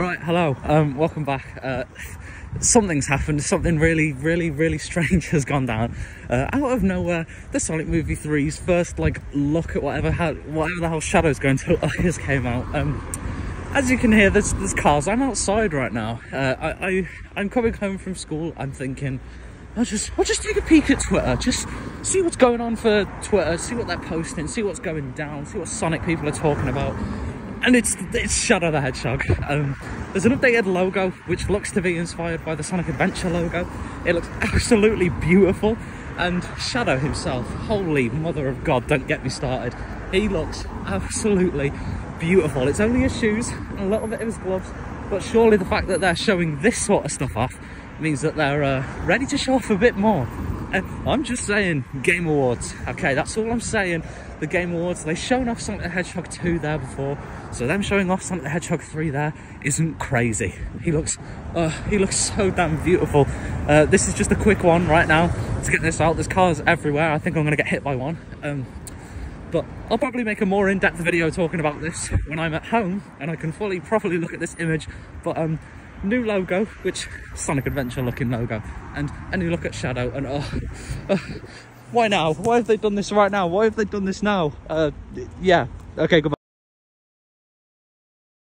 Right, hello, welcome back. Something's happened, something really, really, really strange has gone down. Out of nowhere, the Sonic Movie 3's first, like, look at whatever the hell Shadow's going to look like has came out. As you can hear, there's cars. I'm outside right now. I'm coming home from school. I'm thinking, I'll just take a peek at Twitter, just see what's going on for Twitter, see what they're posting, see what's going down, see what Sonic people are talking about. And it's Shadow the Hedgehog. There's an updated logo which looks to be inspired by the Sonic Adventure logo. It looks absolutely beautiful. And Shadow himself, holy mother of God, don't get me started. He looks absolutely beautiful. It's only his shoes and a little bit of his gloves, but surely the fact that they're showing this sort of stuff off means that they're ready to show off a bit more. I'm just saying, Game Awards. Okay, that's all I'm saying. The Game Awards, they've shown off Sonic the Hedgehog 2 there before, so them showing off Sonic the Hedgehog 3 there isn't crazy. He looks so damn beautiful. This is just a quick one right now to get this out. There's cars everywhere. I think I'm gonna get hit by one. But I'll probably make a more in-depth video talking about this when I'm at home and I can fully, properly look at this image. But new logo, which Sonic Adventure looking logo, and a new look at Shadow, and why now? Why have they done this right now? Why have they done this now? Yeah, okay, goodbye.